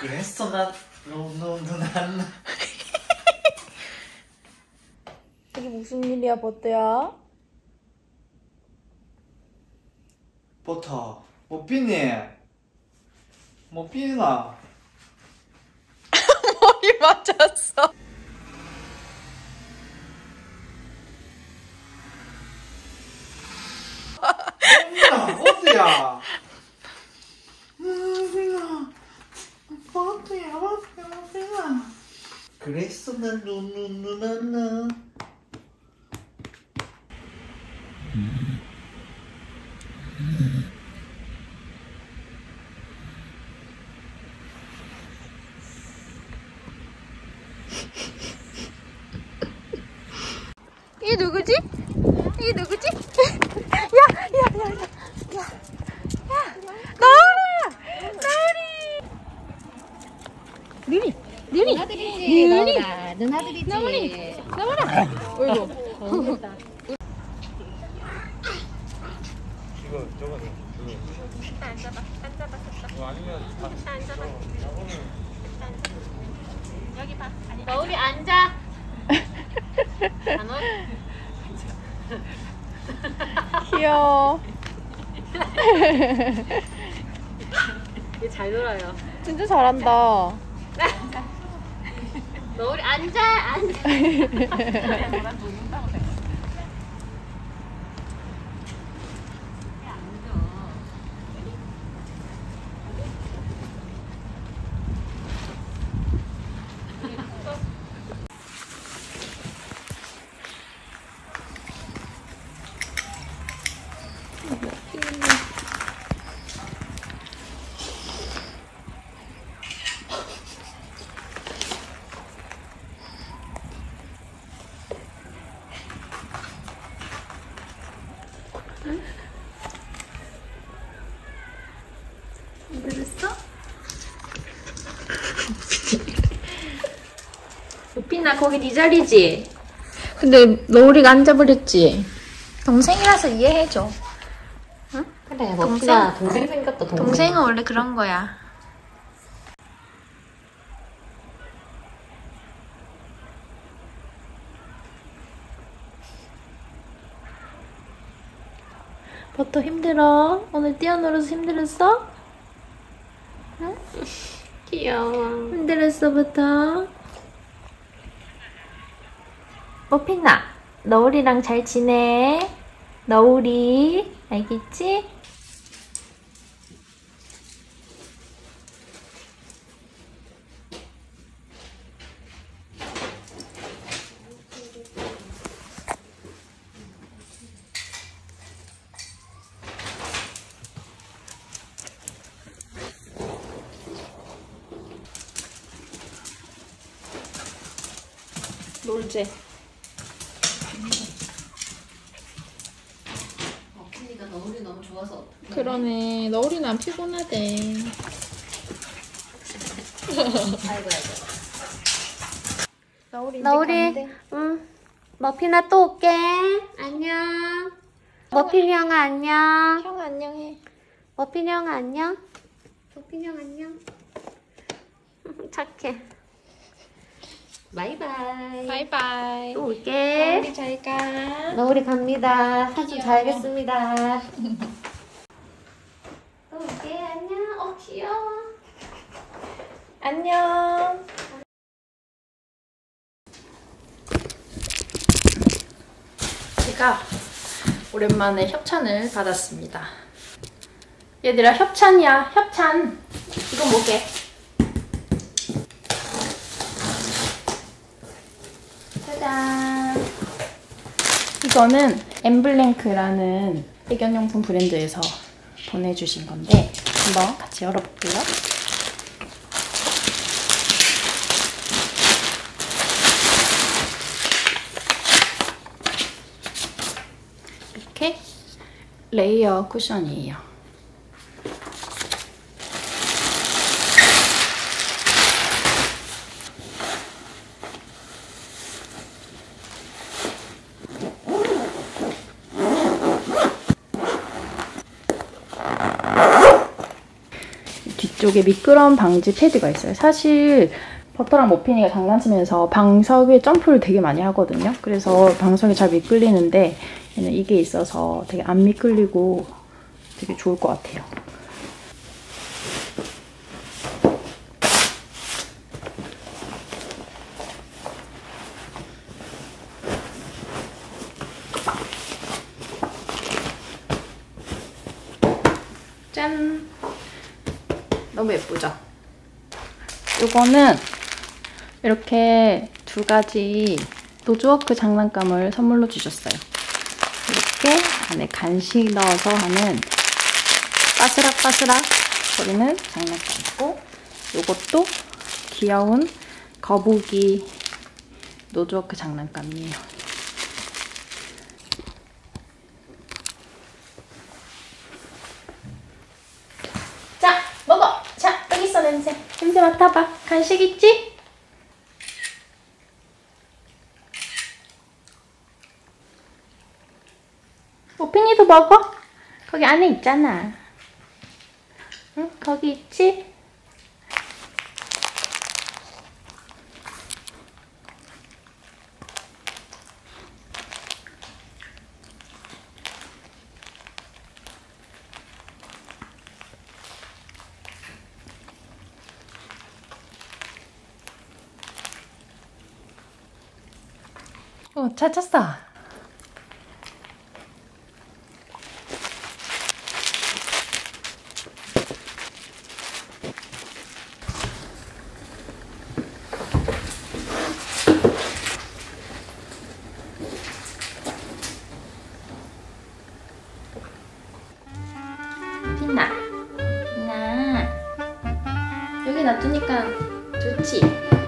그랬어 난 난 이게 무슨 일이야 버터야? 버터 못 삐니? 못 삐나? 머리 맞았어. 버터야 버터야 그랬어 난 누누누나나 이게 누구지? 이게 누구지? 누나들이지 나와라. 어이구. 이거 저거. 앉아봐. 아니면 앉아봐. 여기 봐. 너울이 앉아. 단원. 귀여워. 얘 잘 놀아요. 진짜 잘한다. 너울이 앉아. 오피나 거기 네 자리지? 근데 노을이가 앉아버렸지? 동생이라서 이해해줘. 응? 그래 오피나 동생 생겼다. 동생은 원래 그런 거야. 버터 힘들어? 오늘 뛰어놀아서 힘들었어? 응? 귀여워. 힘들었어 버터? 뽀핀나 너울이랑 잘 지내. 너울이 알겠지? 놀지? 어피니까 너울이 너무 좋아서 어떡해. 그러네 너울이는 안 피곤하대. 아이고 너울이 응 머핀아 또 올게. 안녕 머핀이 형아. 안녕 형아. 안녕해 머핀이 형아. 안녕 머핀이 형. 안녕 착해. 바이바이. 바이바이. 또 올게. 너울이 잘 가. 너울이 갑니다. 사진 잘 알겠습니다. 또 올게. 안녕. 귀여워. 안녕. 제가 오랜만에 협찬을 받았습니다. 얘들아 협찬이야. 협찬. 이거 뭐게? 짜잔. 이거는 엠블랭크라는 애견용품 브랜드에서 보내주신 건데 한번 같이 열어볼게요. 이렇게 레이어 쿠션이에요. 이쪽에 미끄럼 방지 패드가 있어요. 사실 버터랑 모피니가 장난치면서 방석에 점프를 되게 많이 하거든요. 그래서 방석이 잘 미끌리는데 얘는 이게 있어서 되게 안 미끌리고 되게 좋을 것 같아요. 짠! 너무 예쁘죠? 이거는 이렇게 두 가지 노즈워크 장난감을 선물로 주셨어요. 이렇게 안에 간식 넣어서 하는 바스락바스락 거리는 장난감이고, 이것도 귀여운 거북이 노즈워크 장난감이에요. 자, 먹어! 자, 여기 있어, 냄새. 냄새 맡아봐. 간식 있지? 모피니도 먹어? 거기 안에 있잖아. 응? 거기 있지? 어, 찾았어. 여기 놔두니까 좋지? 응.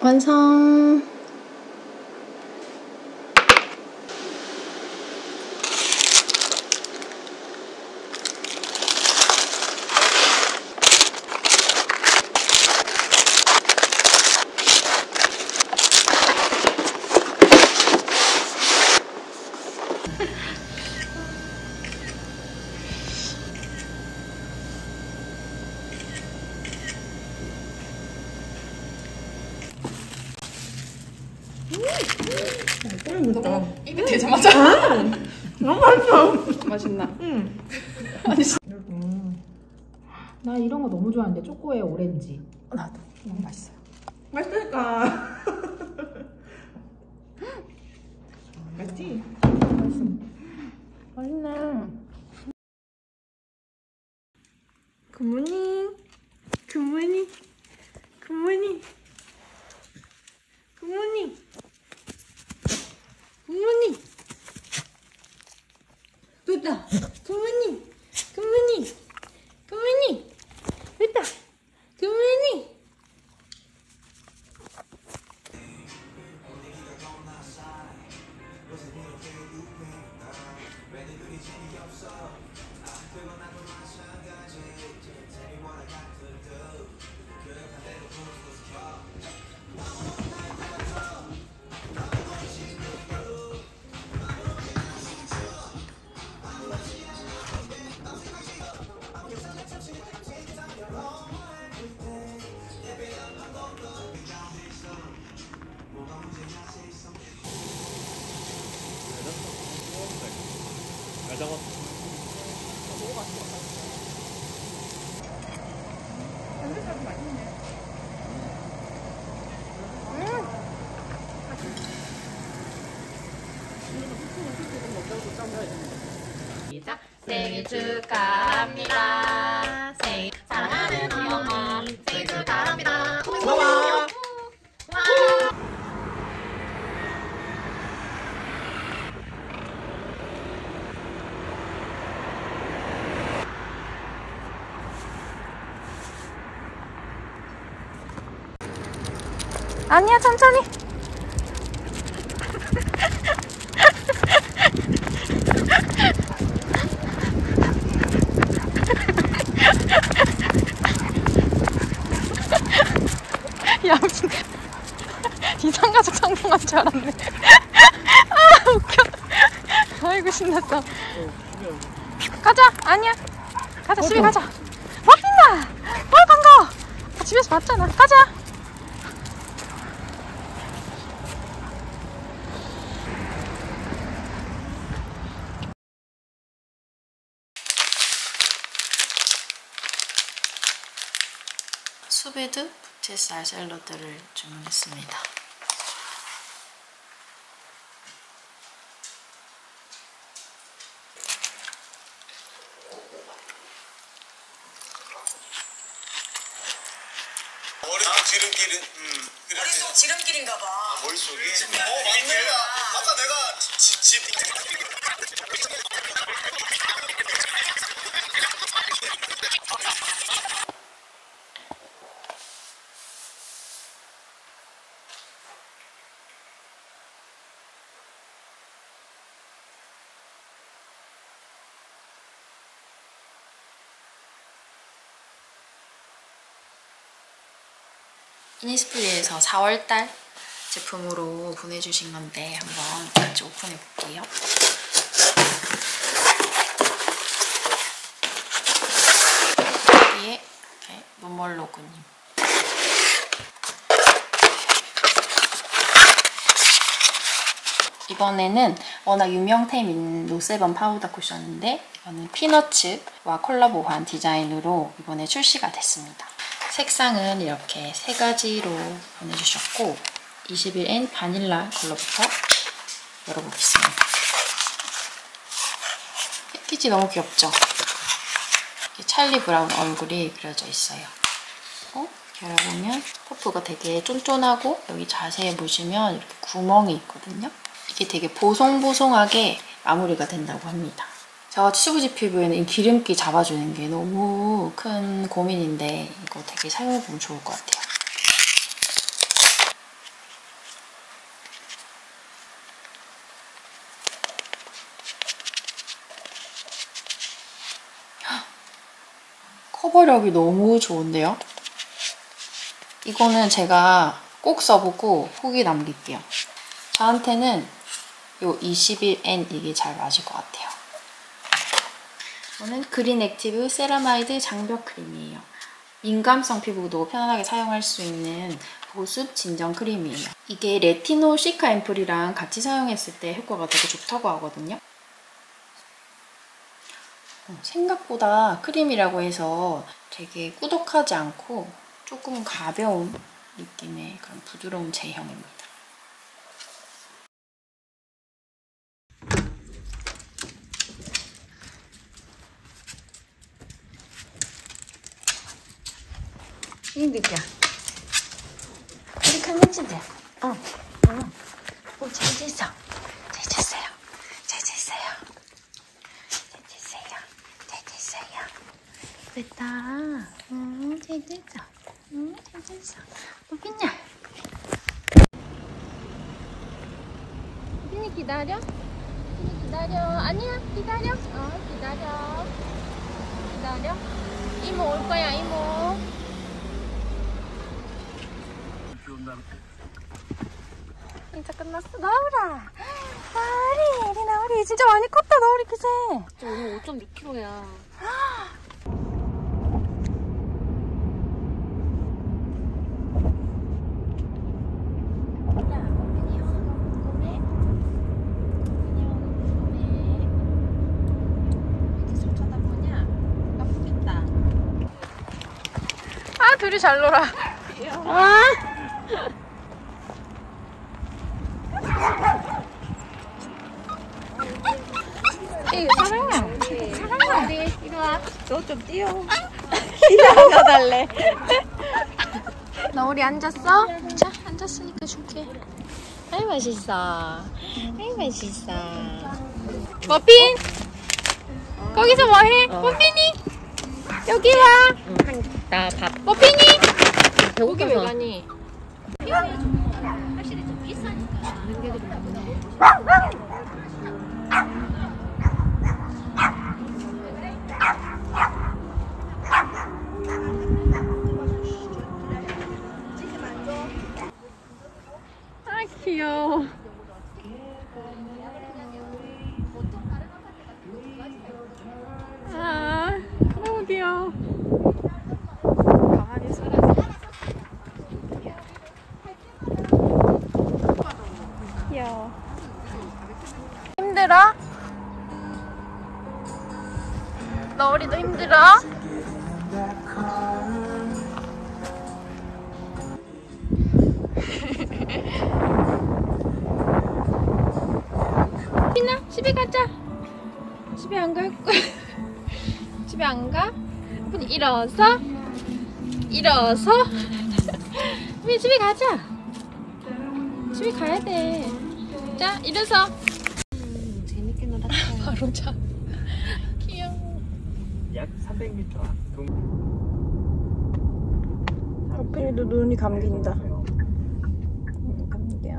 완성! 너무 입에 대자마자 너무 맛있어. 맛있나? 응. 나 이런 거 너무 좋아하는데, 초코에 오렌지. 나도 너무 맛있어요. 맛있으니까. 맛있지? 맛있어. 맛있네. 굿모닝. 굿모닝. 굿모닝. 굿모닝. 굿모닝! 됐다! 굿모닝! 굿모닝! 굿모닝! 됐다! 굿모닝! 생일 축하합니다. 생일 사랑하는 엄마 생일 축하합니다. 고마워. 아니야, 천천히. 야, 무슨 이상가족 성공한 줄 알았네. 아, 웃겨. 아이고, 신났어. 가자. 아니야, 가자. 집에 가자. 와, 빛나. 와, 반가워. 아, 집에서 봤잖아. 가자. 소베드 부채 쌀 샐러드를 주문했습니다. 머리도 지름길이, 머릿속 지름길인가 봐. 머릿속이? 맞네. 아까 내가 집 이니스프리에서 4월달 제품으로 보내주신 건데 한번 같이 오픈해 볼게요. 여기에 이렇게 눈멀 로그님. 이번에는 워낙 유명템인 노세범 파우더 쿠션인데 이거는 피너츠와 콜라보한 디자인으로 이번에 출시가 됐습니다. 색상은 이렇게 세 가지로 보내주셨고 21N 바닐라 걸로부터 열어보겠습니다. 패키지 너무 귀엽죠? 이렇게 찰리 브라운 얼굴이 그려져 있어요. 열어보면 퍼프가 되게 쫀쫀하고 여기 자세히 보시면 이렇게 구멍이 있거든요. 이게 되게 보송보송하게 마무리가 된다고 합니다. 제가 치수부지 피부에는 이 기름기 잡아주는 게 너무 큰 고민인데 이거 되게 사용해보면 좋을 것 같아요. 커버력이 너무 좋은데요. 이거는 제가 꼭 써보고 후기 남길게요. 저한테는 요 21N 이게 잘 맞을 것 같아요. 저는 그린 액티브 세라마이드 장벽 크림이에요. 민감성 피부도 편안하게 사용할 수 있는 보습 진정 크림이에요. 이게 레티노 시카 앰플이랑 같이 사용했을 때 효과가 되게 좋다고 하거든요. 생각보다 크림이라고 해서 되게 꾸덕하지 않고 조금 가벼운 느낌의 그런 부드러운 제형입니다. 이렇게 하면 진짜 잘 됐어. 잘 됐어요. 잘 됐어요. 잘 됐어요. 잘 됐어요. 됐다. 잘 됐어. 잘 됐어. 오빈야. 오빈이 기다려? 오빈이 기다려. 아니야, 기다려. 기다려. 기다려. 이모 올 거야, 이모. 진짜 끝났어. 나오라. 나오리, 우리 나오리. 진짜 많이 컸다, 나오리 그새. 오늘 5.6kg야. 보냐? 나 보겠다. 아, 둘이 잘 놀아. 아. 사랑아 이리와. 너 좀 뛰어. 일어나 달래. 너 우리 앉았어? 자, 앉았으니까 줄게. 아이 맛있어. 아이 맛있어. 머핀 거기서 뭐해? 머핀이 여기 와. 나 밥. 머핀이 고기 왜 가니? 확실히 좀 비싸니까. 아 귀여워. 아 너무 귀여워. 힘들어? 너울이도 힘들어? 피나 집에 가자. 집에 안 갈 거야. 집에 안 가? 그냥 일어서? 일어서? 집에 가자. 집에 가야 돼. 자, 일어서. 재밌게 놀았다. 바로 자. 귀여워. 약 300m. 어필이도 눈이 감긴다. 감기야.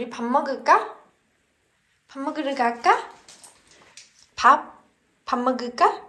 우리 밥 먹을까? 밥 먹으러 갈까? 밥 먹을까?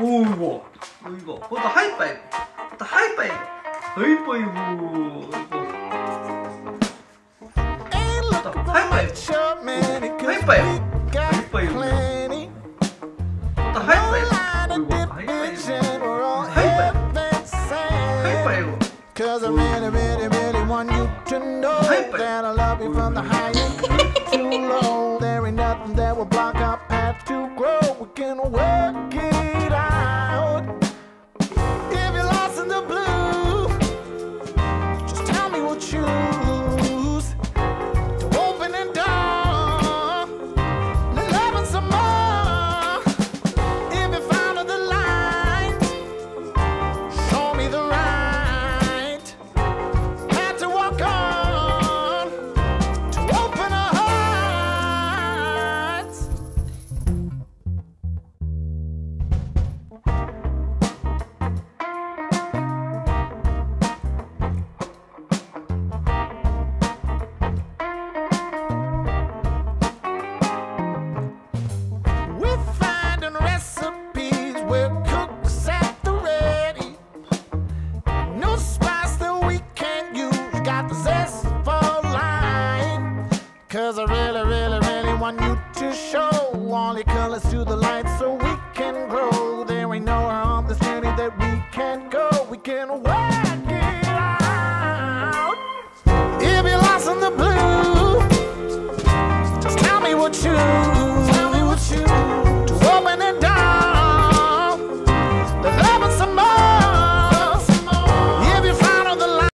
어이구, 어이구, 그것도 하이파이브, 그것도 하이파이브, 어이구, 그것도 하이파이브, 하이파이브, 하이파이브, 그것도 하이파이브, 어이구, 하이파이브, 하이파이브, 하이파이브. Cause I really want you to show all your colors to the light so we can grow. There ain't no harm, this journey that we can't go, we can work.